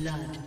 Blood.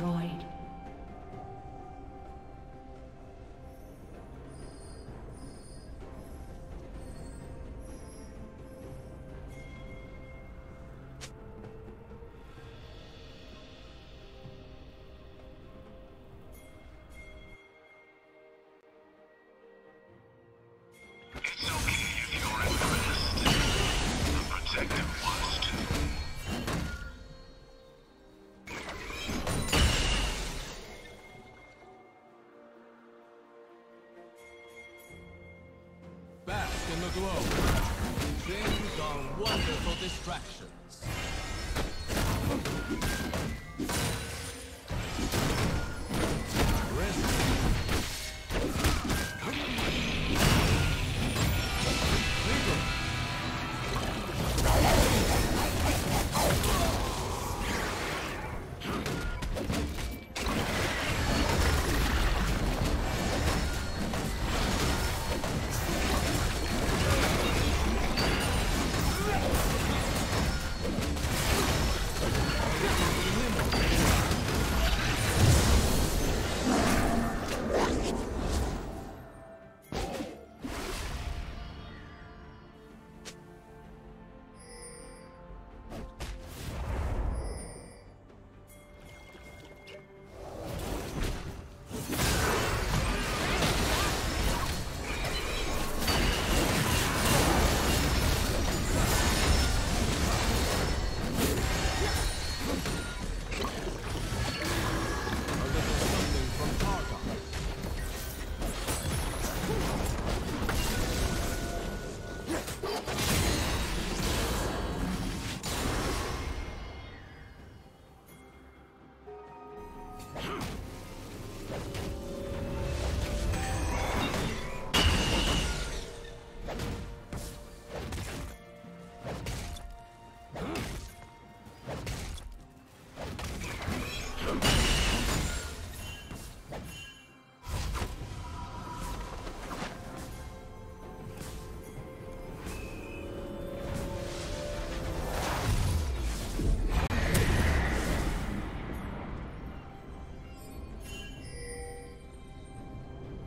destroyed. In the glow, things are wonderful distractions. Blue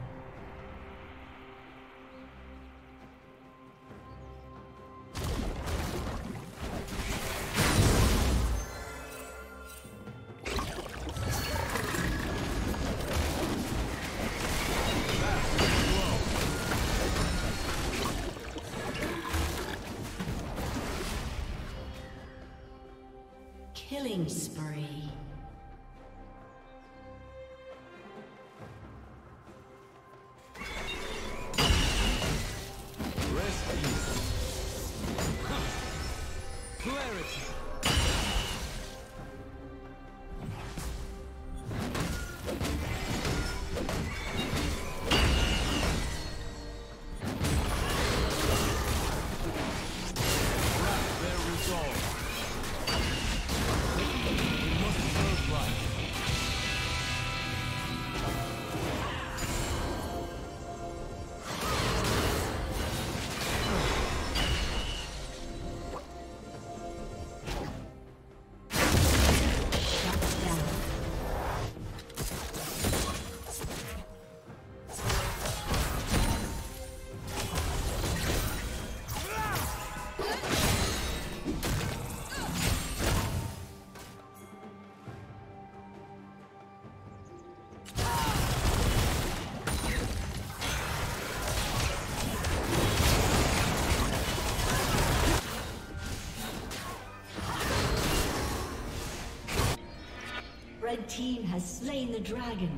Killing spree. Red team has slain the dragon.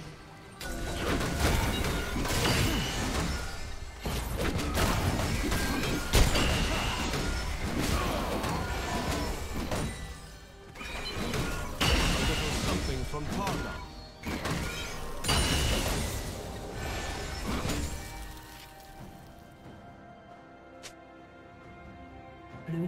Something from Parma. Blue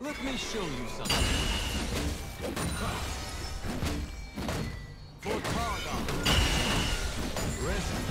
Let me show you something. For Targon. Rescue.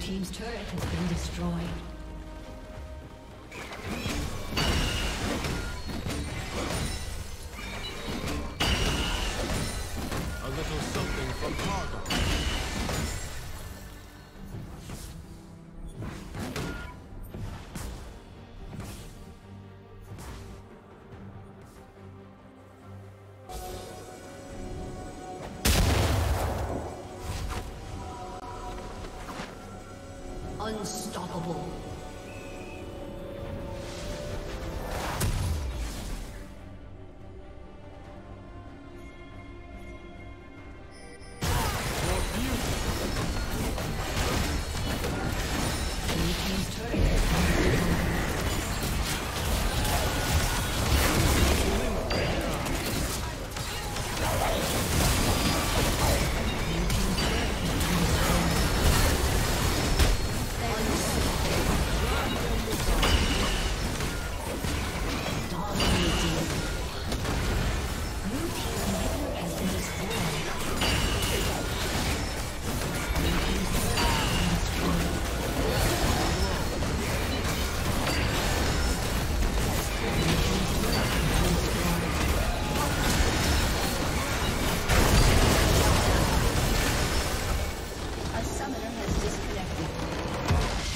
Team's turret has been destroyed. Unstoppable.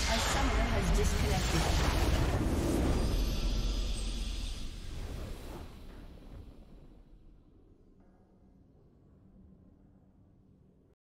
A summoner has disconnected.